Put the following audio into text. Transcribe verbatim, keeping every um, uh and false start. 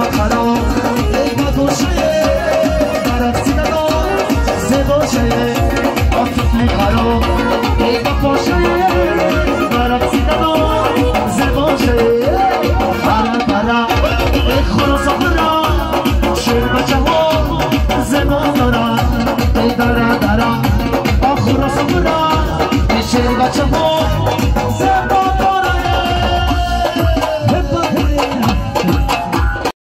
Chamo